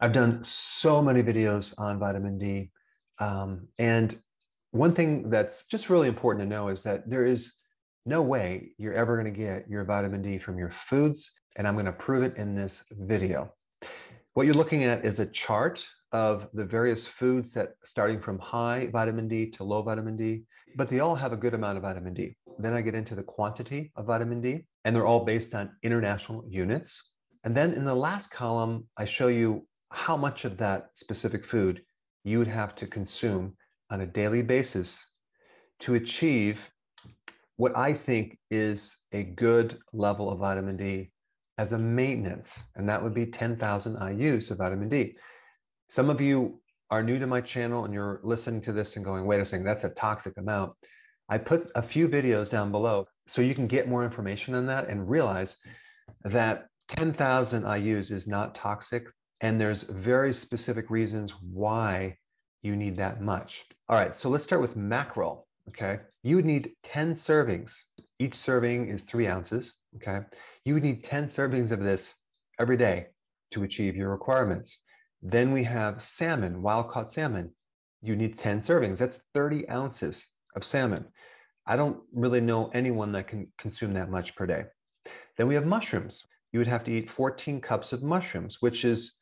I've done so many videos on vitamin D. And one thing that's just really important to know is that there is no way you're ever going to get your vitamin D from your foods. And I'm going to prove it in this video. What you're looking at is a chart of the various foods that starting from high vitamin D to low vitamin D, but they all have a good amount of vitamin D. Then I get into the quantity of vitamin D, and they're all based on international units. And then in the last column, I show you how much of that specific food you would have to consume on a daily basis to achieve what I think is a good level of vitamin D as a maintenance. And that would be 10,000 IUs of vitamin D. Some of you are new to my channel and you're listening to this and going, wait a second, that's a toxic amount. I put a few videos down below so you can get more information on that and realize that 10,000 IUs is not toxic. And there's very specific reasons why you need that much. All right, so let's start with mackerel, okay? You would need 10 servings. Each serving is 3 ounces, okay? You would need 10 servings of this every day to achieve your requirements. Then we have salmon, wild-caught salmon. You need 10 servings. That's 30 ounces of salmon. I don't really know anyone that can consume that much per day. Then we have mushrooms. You would have to eat 14 cups of mushrooms, which is,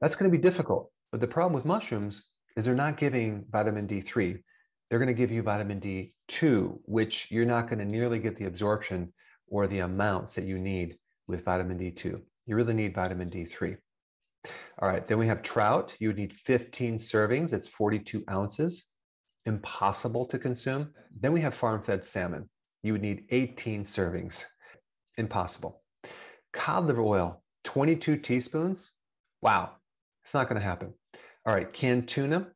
that's going to be difficult. But the problem with mushrooms is they're not giving vitamin D3. They're going to give you vitamin D2, which you're not going to nearly get the absorption or the amounts that you need with vitamin D2. You really need vitamin D3. All right, then we have trout. You would need 15 servings. That's 42 ounces. Impossible to consume. Then we have farm-fed salmon. You would need 18 servings. Impossible. Cod liver oil, 22 teaspoons. Wow, it's not going to happen. All right, canned tuna,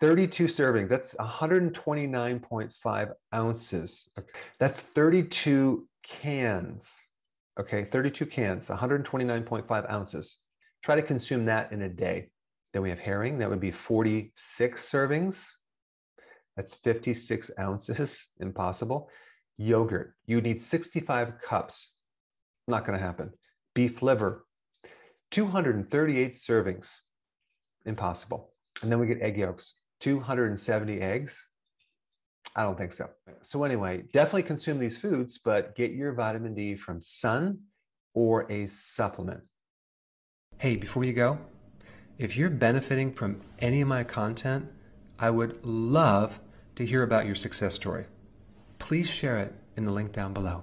32 servings. That's 129.5 ounces. Okay. That's 32 cans. Okay, 32 cans, 129.5 ounces. Try to consume that in a day. Then we have herring. That would be 46 servings. That's 56 ounces. Impossible. Yogurt. You need 65 cups. Not going to happen. Beef liver. 238 servings. Impossible. And then we get egg yolks. 270 eggs. I don't think so. So anyway, definitely consume these foods, but get your vitamin D from sun or a supplement. Hey, before you go, if you're benefiting from any of my content, I would love to hear about your success story. Please share it in the link down below.